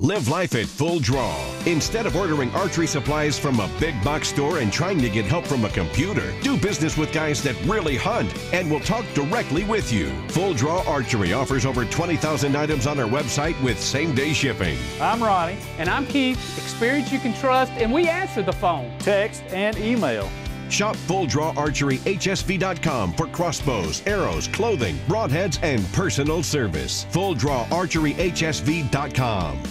Live life at Full Draw. Instead of ordering archery supplies from a big box store and trying to get help from a computer, do business with guys that really hunt and will talk directly with you. Full Draw Archery offers over 20,000 items on our website with same-day shipping. I'm Ronnie. And I'm Keith. Experience you can trust, and we answer the phone, text, and email. Shop FullDrawArcheryHSV.com for crossbows, arrows, clothing, broadheads, and personal service. FullDrawArcheryHSV.com.